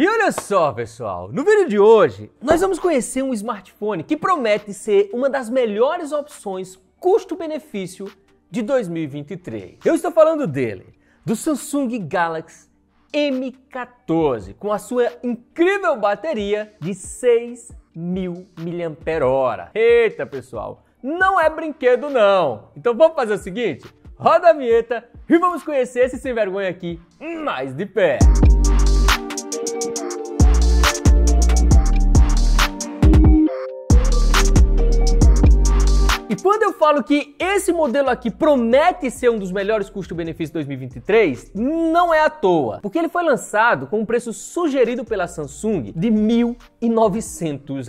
E olha só, pessoal, no vídeo de hoje nós vamos conhecer um smartphone que promete ser uma das melhores opções custo-benefício de 2023. Eu estou falando dele, do Samsung Galaxy M14, com a sua incrível bateria de 6.000 mAh. Eita, pessoal, não é brinquedo não. Então vamos fazer o seguinte, roda a vinheta e vamos conhecer esse sem vergonha aqui mais de perto. E quando eu falo que esse modelo aqui promete ser um dos melhores custo-benefício 2023, não é à toa, porque ele foi lançado com um preço sugerido pela Samsung de R$ 1.900.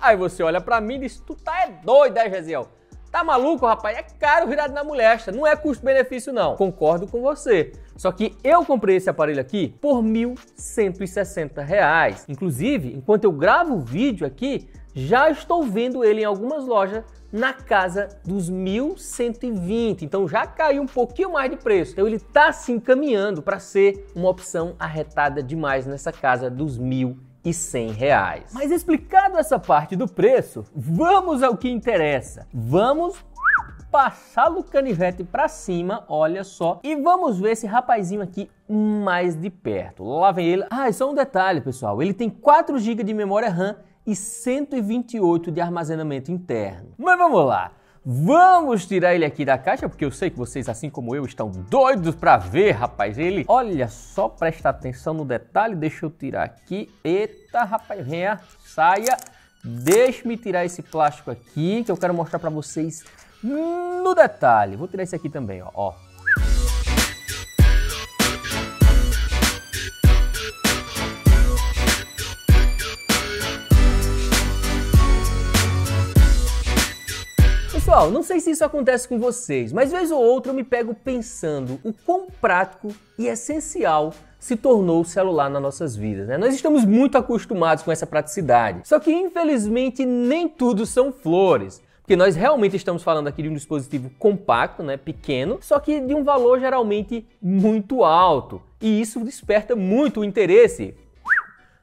Aí você olha pra mim e diz, tu tá é doido, hein, Gesiel? Tá maluco, rapaz? É caro virado na molesta, não é custo-benefício não. Concordo com você. Só que eu comprei esse aparelho aqui por R$ 1.160. Inclusive, enquanto eu gravo o vídeo aqui, já estou vendo ele em algumas lojas na casa dos 1.120, então já caiu um pouquinho mais de preço. Então ele está se encaminhando para ser uma opção arretada demais nessa casa dos R$ 1.100. Mas explicado essa parte do preço, vamos ao que interessa. Vamos passar o canivete para cima, olha só, e vamos ver esse rapazinho aqui mais de perto. Lá vem ele. Ah, e só um detalhe, pessoal, ele tem 4 GB de memória RAM e 128 de armazenamento interno. Mas vamos lá, vamos tirar ele aqui da caixa, porque eu sei que vocês, assim como eu, estão doidos para ver, rapaz, ele. Olha só, presta atenção no detalhe, deixa eu tirar aqui. Eita, rapaz, venha, saia. Deixa-me tirar esse plástico aqui, que eu quero mostrar para vocês no detalhe. Vou tirar esse aqui também, ó. Pessoal, não sei se isso acontece com vocês, mas vez ou outra eu me pego pensando o quão prático e essencial se tornou o celular nas nossas vidas, né? Nós estamos muito acostumados com essa praticidade. Só que infelizmente nem tudo são flores, porque nós realmente estamos falando aqui de um dispositivo compacto, né, pequeno, só que de um valor geralmente muito alto. E isso desperta muito o interesse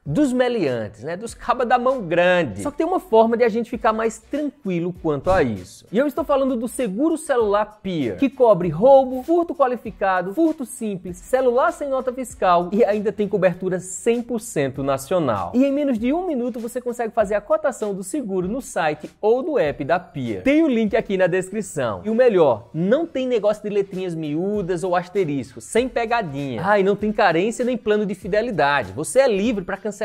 dos meliantes, né? Dos cabas da mão grande. Só que tem uma forma de a gente ficar mais tranquilo quanto a isso. E eu estou falando do seguro celular PIA, que cobre roubo, furto qualificado, furto simples, celular sem nota fiscal e ainda tem cobertura 100% nacional. E em menos de 1 minuto você consegue fazer a cotação do seguro no site ou no app da PIA. Tem o link aqui na descrição. E o melhor, não tem negócio de letrinhas miúdas ou asterisco, sem pegadinha. Ah, e não tem carência nem plano de fidelidade. Você é livre para cancelar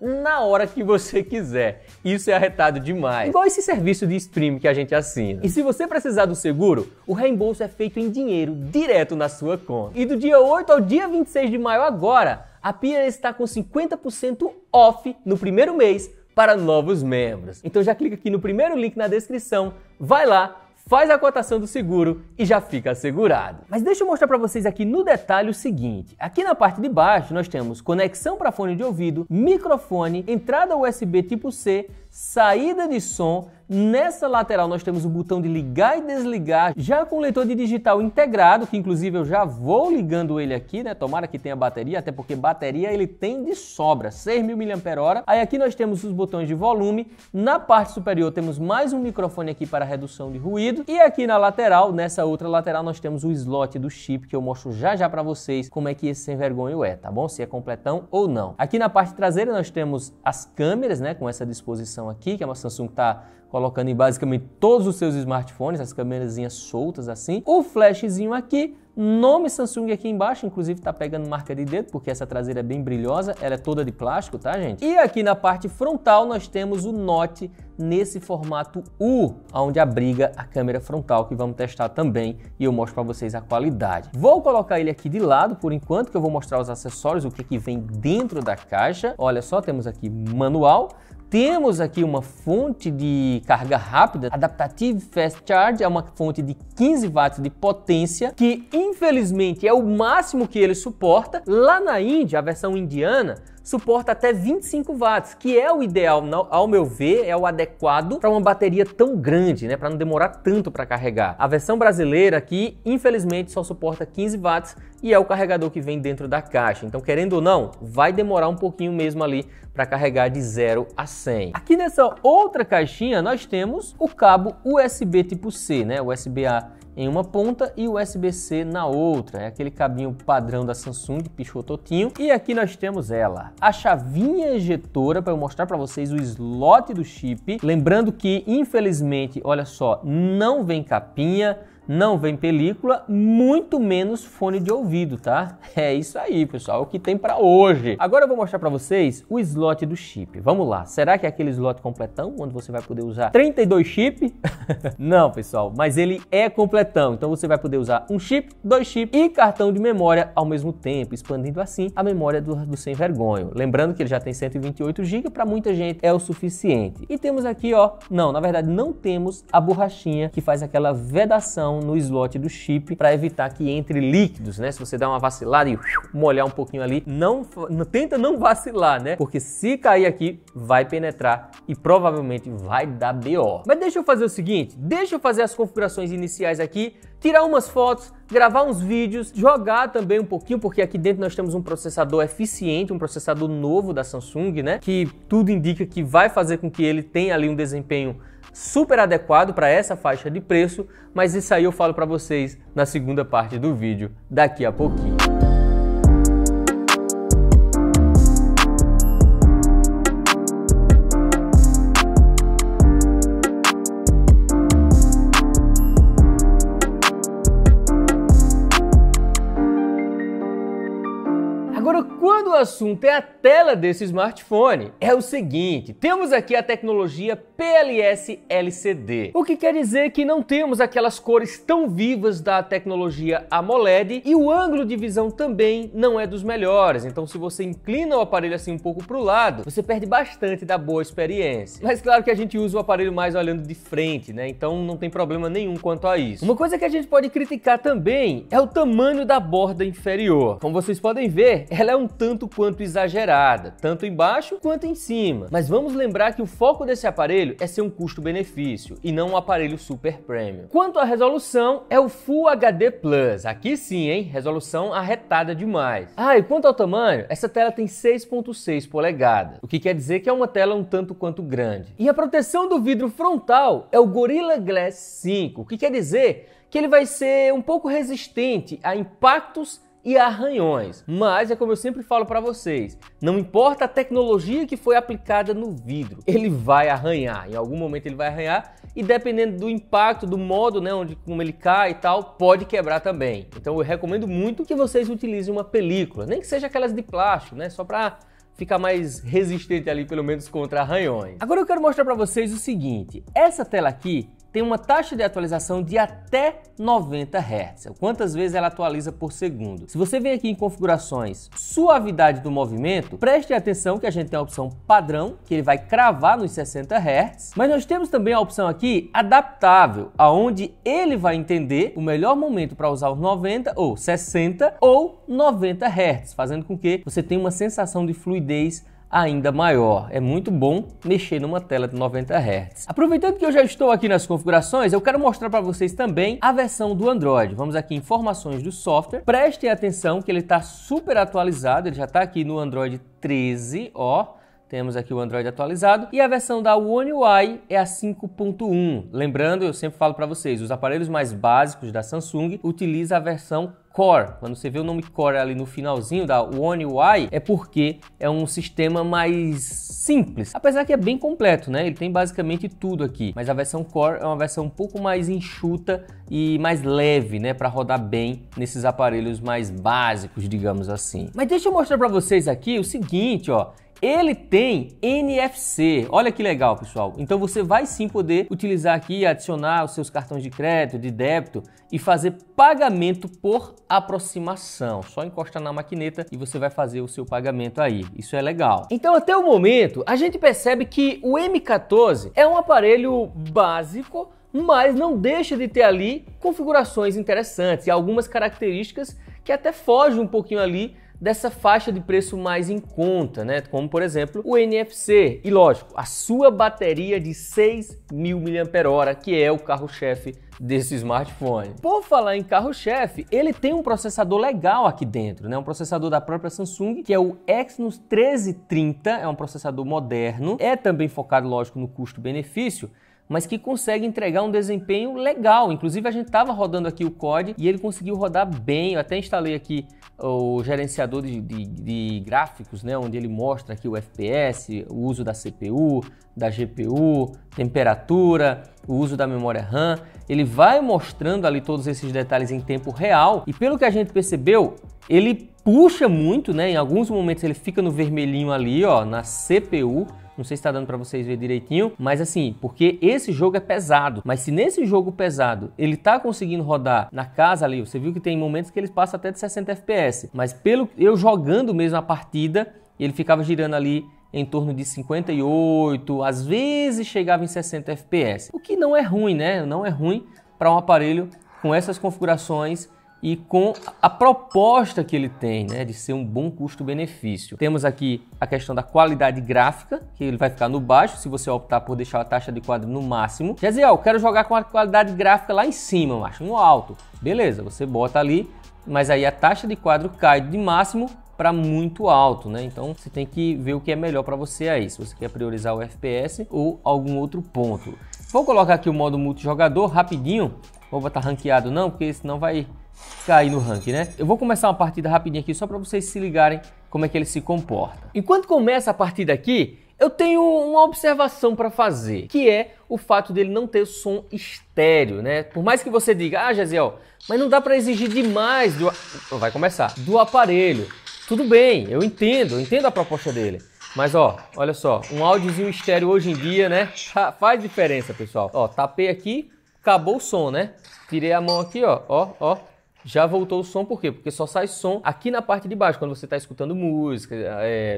na hora que você quiser. Isso é arretado demais. Igual esse serviço de streaming que a gente assina. E se você precisar do seguro, o reembolso é feito em dinheiro direto na sua conta. E do dia 8 ao dia 26 de maio agora, a PIA está com 50% off no primeiro mês para novos membros. Então já clica aqui no primeiro link na descrição, vai lá, faz a cotação do seguro e já fica assegurado. Mas deixa eu mostrar para vocês aqui no detalhe o seguinte. Aqui na parte de baixo nós temos conexão para fone de ouvido, microfone, entrada USB tipo C, saída de som. Nessa lateral nós temos o botão de ligar e desligar, já com o leitor de digital integrado, que inclusive eu já vou ligando ele aqui, né? Tomara que tenha bateria, até porque bateria ele tem de sobra, 6.000 mAh. Aí aqui nós temos os botões de volume, na parte superior temos mais um microfone aqui para redução de ruído, e aqui na lateral, nessa outra lateral, nós temos o slot do chip, que eu mostro já já para vocês como é que esse sem vergonho é, tá bom? Se é completão ou não. Aqui na parte traseira nós temos as câmeras, né? Com essa disposição aqui, que a Samsung tá colocando em basicamente todos os seus smartphones, as câmerazinhas soltas assim. O flashzinho aqui, nome Samsung aqui embaixo, inclusive tá pegando marca de dedo, porque essa traseira é bem brilhosa, ela é toda de plástico, tá, gente? E aqui na parte frontal nós temos o Note nesse formato U, onde abriga a câmera frontal, que vamos testar também, e eu mostro para vocês a qualidade. Vou colocar ele aqui de lado por enquanto, que eu vou mostrar os acessórios, o que que vem dentro da caixa. Olha só, temos aqui manual, temos aqui uma fonte de carga rápida, Adaptive Fast Charge, é uma fonte de 15 watts de potência, que infelizmente é o máximo que ele suporta. Lá na Índia, a versão indiana, suporta até 25 watts, que é o ideal, ao meu ver, é o adequado para uma bateria tão grande, né, para não demorar tanto para carregar. A versão brasileira aqui, infelizmente, só suporta 15 watts e é o carregador que vem dentro da caixa. Então, querendo ou não, vai demorar um pouquinho mesmo ali para carregar de 0 a 100. Aqui nessa outra caixinha nós temos o cabo USB tipo C, né, USB-A em uma ponta e USB-C na outra. É aquele cabinho padrão da Samsung, pichototinho. E aqui nós temos ela, a chavinha ejetora, para eu mostrar para vocês o slot do chip. Lembrando que, infelizmente, olha só, não vem capinha, não vem película, muito menos fone de ouvido, tá? É isso aí, pessoal, é o que tem para hoje. Agora eu vou mostrar para vocês o slot do chip. Vamos lá, será que é aquele slot completão, onde você vai poder usar 32 chip? Não, pessoal, mas ele é completão. Então você vai poder usar um chip, dois chips e cartão de memória ao mesmo tempo, expandindo assim a memória do sem vergonho. Lembrando que ele já tem 128 GB, para muita gente é o suficiente. E temos aqui, ó, não, na verdade não temos a borrachinha que faz aquela vedação no slot do chip para evitar que entre líquidos, né? Se você dá uma vacilada e molhar um pouquinho ali, tenta não vacilar, né? Porque se cair aqui, vai penetrar e provavelmente vai dar BO. Mas deixa eu fazer o seguinte, deixa eu fazer as configurações iniciais aqui, tirar umas fotos, gravar uns vídeos, jogar também um pouquinho, porque aqui dentro nós temos um processador eficiente, um processador novo da Samsung, né? Que tudo indica que vai fazer com que ele tenha ali um desempenho super adequado para essa faixa de preço, mas isso aí eu falo para vocês na segunda parte do vídeo, daqui a pouquinho. Quando o assunto é a tela desse smartphone, é o seguinte, temos aqui a tecnologia PLS LCD, o que quer dizer que não temos aquelas cores tão vivas da tecnologia AMOLED e o ângulo de visão também não é dos melhores, então se você inclina o aparelho assim um pouco para o lado, você perde bastante da boa experiência. Mas claro que a gente usa o aparelho mais olhando de frente, né? Então não tem problema nenhum quanto a isso. Uma coisa que a gente pode criticar também é o tamanho da borda inferior. Como vocês podem ver, ela é um tanto quanto exagerada, tanto embaixo quanto em cima. Mas vamos lembrar que o foco desse aparelho é ser um custo-benefício e não um aparelho super premium. Quanto à resolução, é o Full HD+. Aqui sim, hein? Resolução arretada demais. Ah, e quanto ao tamanho, essa tela tem 6.6 polegadas, o que quer dizer que é uma tela um tanto quanto grande. E a proteção do vidro frontal é o Gorilla Glass 5, o que quer dizer que ele vai ser um pouco resistente a impactos e arranhões, mas é como eu sempre falo para vocês, não importa a tecnologia que foi aplicada no vidro, ele vai arranhar, em algum momento ele vai arranhar e dependendo do impacto, do modo, né, como ele cai e tal, pode quebrar também. Então eu recomendo muito que vocês utilizem uma película, nem que seja aquelas de plástico, né, só para ficar mais resistente ali, pelo menos contra arranhões. Agora eu quero mostrar para vocês o seguinte, essa tela aqui tem uma taxa de atualização de até 90 Hz, quantas vezes ela atualiza por segundo. Se você vem aqui em configurações, suavidade do movimento, preste atenção que a gente tem a opção padrão, que ele vai cravar nos 60 Hz, mas nós temos também a opção aqui adaptável, aonde ele vai entender o melhor momento para usar os 90 ou 60 ou 90 Hz, fazendo com que você tenha uma sensação de fluidez ainda maior. É muito bom mexer numa tela de 90 Hz. Aproveitando que eu já estou aqui nas configurações, eu quero mostrar para vocês também a versão do Android. Vamos aqui em informações do software. Prestem atenção que ele está super atualizado, ele já está aqui no Android 13, ó. Temos aqui o Android atualizado e a versão da One UI é a 5.1. Lembrando, eu sempre falo para vocês, os aparelhos mais básicos da Samsung utilizam a versão Core. Quando você vê o nome Core ali no finalzinho da One UI, é porque é um sistema mais simples. Apesar que é bem completo, né? Ele tem basicamente tudo aqui. Mas a versão Core é uma versão um pouco mais enxuta e mais leve, né? Para rodar bem nesses aparelhos mais básicos, digamos assim. Mas deixa eu mostrar para vocês aqui o seguinte, ó. Ele tem NFC, olha que legal, pessoal. Então você vai sim poder utilizar aqui, adicionar os seus cartões de crédito, de débito e fazer pagamento por aproximação. Só encostar na maquineta e você vai fazer o seu pagamento aí. Isso é legal. Então até o momento a gente percebe que o M14 é um aparelho básico, mas não deixa de ter ali configurações interessantes e algumas características que até fogem um pouquinho ali dessa faixa de preço mais em conta, né? Como por exemplo o NFC e lógico, a sua bateria de 6.000 mAh, que é o carro-chefe desse smartphone. Por falar em carro-chefe, ele tem um processador legal aqui dentro, né? Um processador da própria Samsung, que é o Exynos 1330, é um processador moderno, é também focado, lógico, no custo-benefício, mas que consegue entregar um desempenho legal. Inclusive a gente estava rodando aqui o COD e ele conseguiu rodar bem. Eu até instalei aqui o gerenciador de gráficos, né, onde ele mostra aqui o FPS, o uso da CPU, da GPU, temperatura, o uso da memória RAM. Ele vai mostrando ali todos esses detalhes em tempo real e pelo que a gente percebeu, ele puxa muito, né? Em alguns momentos ele fica no vermelhinho ali, ó, na CPU. Não sei se está dando para vocês ver direitinho, mas assim, porque esse jogo é pesado. Mas se nesse jogo pesado ele tá conseguindo rodar na casa ali, você viu que tem momentos que ele passa até de 60 FPS, mas pelo eu jogando mesmo a partida, ele ficava girando ali em torno de 58, às vezes chegava em 60 FPS. O que não é ruim, né? Não é ruim para um aparelho com essas configurações e com a proposta que ele tem, né, de ser um bom custo-benefício. Temos aqui a questão da qualidade gráfica, que ele vai ficar no baixo, se você optar por deixar a taxa de quadro no máximo. Quer dizer, ó, eu quero jogar com a qualidade gráfica lá em cima, macho, no alto. Beleza, você bota ali, mas aí a taxa de quadro cai de máximo para muito alto, né? Então você tem que ver o que é melhor para você aí, se você quer priorizar o FPS ou algum outro ponto. Vou colocar aqui o modo multijogador rapidinho, vou botar ranqueado não, porque senão vai cair no ranking, né? Eu vou começar uma partida rapidinha aqui só para vocês se ligarem como é que ele se comporta. Enquanto começa a partida aqui, eu tenho uma observação para fazer, que é o fato dele não ter som estéreo, né? Por mais que você diga, ah, Jaziel, mas não dá para exigir demais do... Vai começar. Do aparelho. Tudo bem, eu entendo a proposta dele. Mas ó, olha só, um áudiozinho estéreo hoje em dia, né? Faz diferença, pessoal. Ó, tapei aqui, acabou o som, né? Tirei a mão aqui, ó, ó, ó. Já voltou o som, por quê? Porque só sai som aqui na parte de baixo, quando você está escutando música,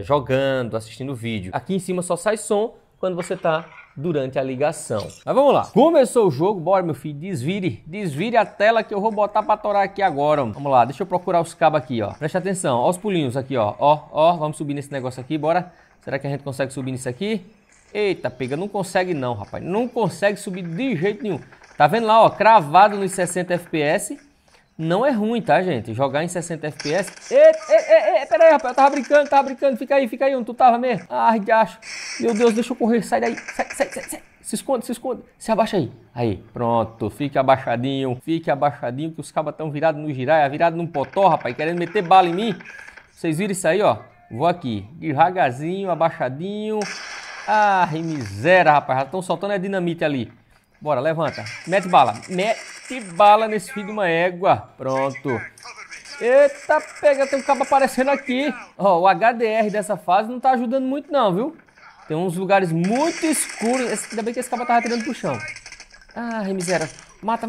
jogando, assistindo vídeo. Aqui em cima só sai som quando você está durante a ligação. Mas vamos lá. Começou o jogo, bora meu filho, desvire. Desvire a tela que eu vou botar para torar aqui agora. Vamos lá, deixa eu procurar os cabos aqui, ó. Presta atenção, ó os pulinhos aqui, ó. Ó, ó, vamos subir nesse negócio aqui, bora. Será que a gente consegue subir nisso aqui? Eita, pega, não consegue não, rapaz. Não consegue subir de jeito nenhum. Tá vendo lá, ó, cravado nos 60 FPS. Não é ruim, tá, gente? Jogar em 60 FPS... Pera aí, rapaz, eu tava brincando, fica aí onde tu tava mesmo. Ah, acho. Meu Deus, deixa eu correr, sai daí, sai. Se esconde, se abaixa aí. Aí, pronto, fique abaixadinho, que os cabas estão virados no giraia, virado num potó, rapaz, querendo meter bala em mim. Vocês viram isso aí, ó? Vou aqui, devagarzinho, abaixadinho. Ah, miséria, rapaz, já estão soltando a dinamite ali. Bora, levanta, mete bala nesse filho de uma égua. Pronto. Eita, pega, tem um cabo aparecendo aqui. Ó, o HDR dessa fase não tá ajudando muito não, viu? Tem uns lugares muito escuros. Ainda bem que esse cabo tava tirando pro chão. Ah, miséria. Mata.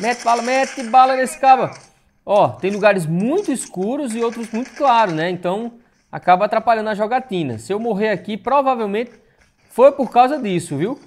Mete bala nesse cabo. Ó, tem lugares muito escuros e outros muito claros, né? Então, acaba atrapalhando a jogatina. Se eu morrer aqui, provavelmente foi por causa disso, viu?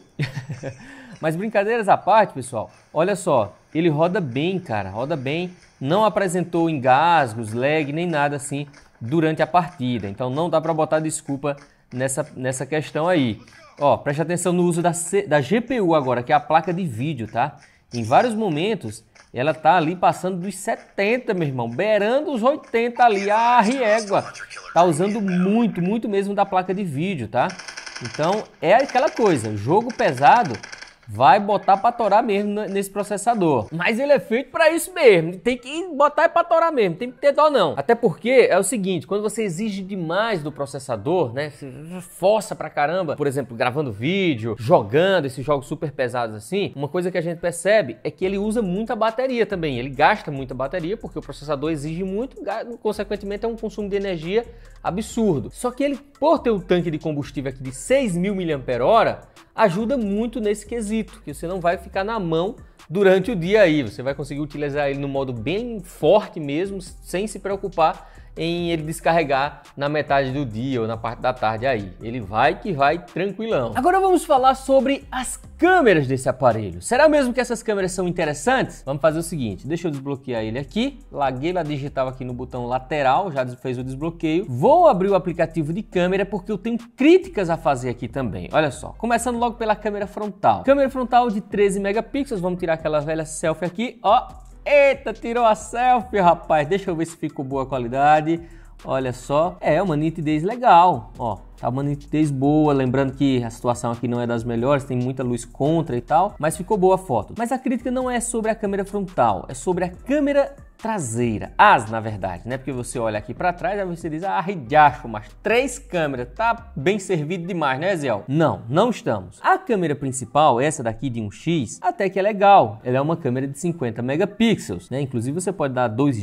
Mas brincadeiras à parte, pessoal, olha só, ele roda bem, cara, roda bem, não apresentou engasgos, lag, nem nada assim durante a partida, então não dá para botar desculpa nessa questão aí. Ó, preste atenção no uso da GPU agora, que é a placa de vídeo, tá? Em vários momentos, ela tá ali passando dos 70, meu irmão, beirando os 80 ali, a régua, tá usando muito, muito mesmo da placa de vídeo, tá? Então, é aquela coisa, jogo pesado... Vai botar pra torar mesmo nesse processador. Mas ele é feito pra isso mesmo. Tem que botar pra torar mesmo. Tem que ter dó não. Até porque é o seguinte, quando você exige demais do processador, né? Você força pra caramba. Por exemplo, gravando vídeo, jogando esses jogos super pesados assim. Uma coisa que a gente percebe é que ele usa muita bateria também. Ele gasta muita bateria porque o processador exige muito. Consequentemente é um consumo de energia absurdo. Só que ele, por ter um tanque de combustível aqui de 6.000 mAh, ajuda muito nesse quesito. Que você não vai ficar na mão durante o dia aí, você vai conseguir utilizar ele no modo bem forte mesmo, sem se preocupar em ele descarregar na metade do dia ou na parte da tarde aí. Ele vai que vai tranquilão. Agora vamos falar sobre as câmeras desse aparelho. Será mesmo que essas câmeras são interessantes? Vamos fazer o seguinte, deixa eu desbloquear ele aqui. Larguei a digital aqui no botão lateral, já fez o desbloqueio. Vou abrir o aplicativo de câmera porque eu tenho críticas a fazer aqui também. Olha só, começando logo pela câmera frontal. Câmera frontal de 13 megapixels, vamos tirar aquela velha selfie aqui, ó. Eita, tirou a selfie, rapaz. Deixa eu ver se ficou boa a qualidade. Olha só, é uma nitidez legal, ó. Tá uma nitidez boa, lembrando que a situação aqui não é das melhores, tem muita luz contra e tal, mas ficou boa a foto. Mas a crítica não é sobre a câmera frontal, é sobre a câmera traseira, na verdade, né? Porque você olha aqui pra trás, aí você diz, ah, ridiacho, mas três câmeras, tá bem servido demais, né, Ezel? Não, não estamos. A câmera principal, essa daqui de 1x, até que é legal, ela é uma câmera de 50 megapixels, né? Inclusive você pode dar duas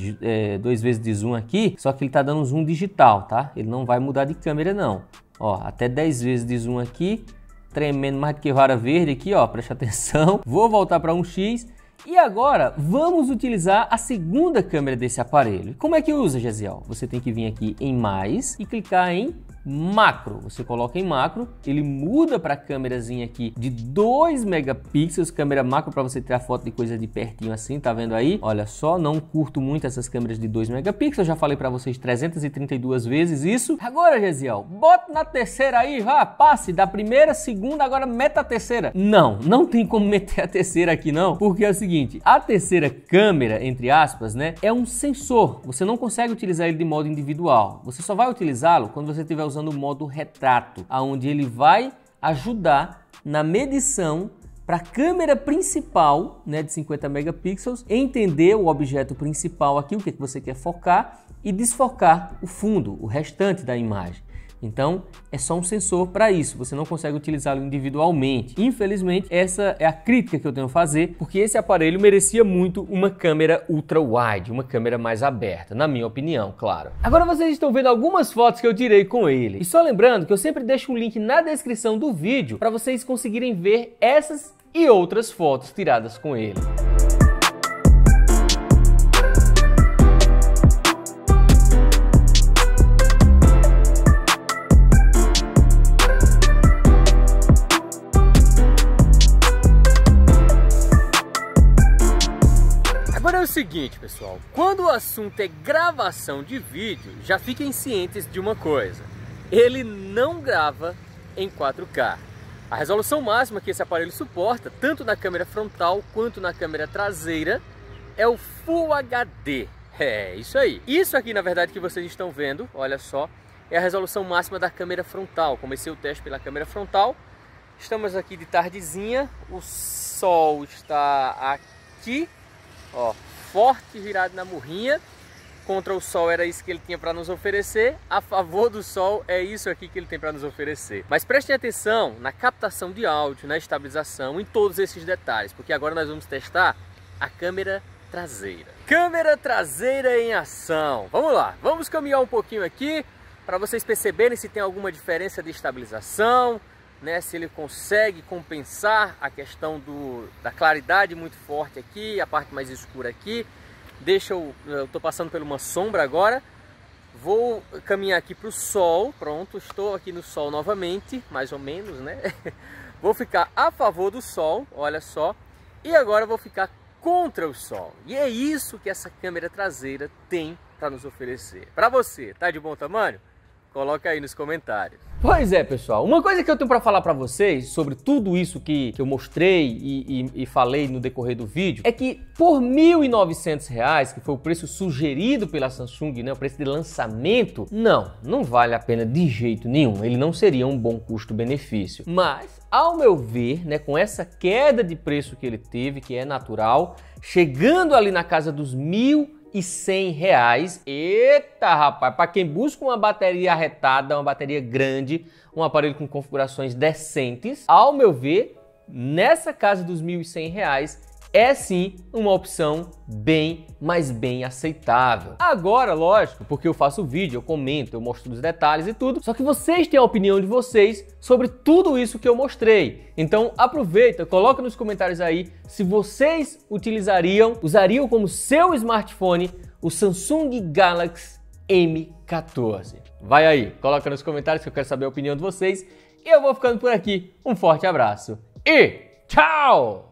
vezes de zoom aqui, só que ele tá dando zoom digital, tá? Ele não vai mudar de câmera, não. Ó, até 10 vezes de zoom aqui, tremendo mais do que vara verde aqui, ó, preste atenção. Vou voltar para 1x. E agora vamos utilizar a segunda câmera desse aparelho. Como é que usa, Gesiel? Você tem que vir aqui em mais e clicar em macro. Você coloca em macro, ele muda para a câmerazinha aqui de 2 megapixels, câmera macro para você tirar foto de coisa de pertinho assim, tá vendo aí? Olha só, não curto muito essas câmeras de 2 megapixels, já falei para vocês 332 vezes isso. Agora, Gesiel, bota na terceira aí, já passe da primeira, segunda, agora meta a terceira. Não, não tem como meter a terceira aqui não, porque é o seguinte, a terceira câmera, entre aspas, né, é um sensor. Você não consegue utilizar ele de modo individual. Você só vai utilizá-lo quando você estiver usando no modo retrato, aonde ele vai ajudar na medição para a câmera principal, né, de 50 megapixels, entender o objeto principal aqui, o que você quer focar e desfocar o fundo, o restante da imagem. Então, é só um sensor para isso, você não consegue utilizá-lo individualmente. Infelizmente, essa é a crítica que eu tenho a fazer, porque esse aparelho merecia muito uma câmera ultra-wide, uma câmera mais aberta, na minha opinião, claro. Agora vocês estão vendo algumas fotos que eu tirei com ele. E só lembrando que eu sempre deixo um link na descrição do vídeo para vocês conseguirem ver essas e outras fotos tiradas com ele. Agora é o seguinte, pessoal, quando o assunto é gravação de vídeo, já fiquem cientes de uma coisa, ele não grava em 4K. A resolução máxima que esse aparelho suporta, tanto na câmera frontal quanto na câmera traseira, é o Full HD. É, isso aí. Isso aqui, na verdade, que vocês estão vendo, olha só, é a resolução máxima da câmera frontal. Comecei o teste pela câmera frontal, estamos aqui de tardezinha, o sol está aqui. Ó, forte virado na murrinha. Contra o sol era isso que ele tinha para nos oferecer. A favor do sol é isso aqui que ele tem para nos oferecer. Mas prestem atenção na captação de áudio, na estabilização, em todos esses detalhes, porque agora nós vamos testar a câmera traseira. Câmera traseira em ação. Vamos lá, vamos caminhar um pouquinho aqui para vocês perceberem se tem alguma diferença de estabilização, né, se ele consegue compensar a questão da claridade muito forte aqui, a parte mais escura aqui. Deixa eu tô passando por uma sombra agora, vou caminhar aqui para o sol, pronto, estou aqui no sol novamente, mais ou menos, né? Vou ficar a favor do sol, olha só, e agora vou ficar contra o sol. E é isso que essa câmera traseira tem para nos oferecer. Para você, tá de bom tamanho? Coloca aí nos comentários. Pois é, pessoal, uma coisa que eu tenho para falar para vocês sobre tudo isso que eu mostrei e falei no decorrer do vídeo é que por R$ 1.900, que foi o preço sugerido pela Samsung, né, o preço de lançamento, não vale a pena de jeito nenhum, ele não seria um bom custo-benefício. Mas, ao meu ver, né, com essa queda de preço que ele teve, que é natural, chegando ali na casa dos R$ 1.100, eita rapaz, para quem busca uma bateria arretada, uma bateria grande, um aparelho com configurações decentes, ao meu ver, nessa casa dos R$ 1.100 é sim uma opção bem, mas bem aceitável. Agora, lógico, porque eu faço vídeo, eu comento, eu mostro os detalhes e tudo, só que vocês têm a opinião de vocês sobre tudo isso que eu mostrei. Então aproveita, coloca nos comentários aí se vocês usariam como seu smartphone o Samsung Galaxy M14. Vai aí, coloca nos comentários que eu quero saber a opinião de vocês. E eu vou ficando por aqui. Um forte abraço e tchau!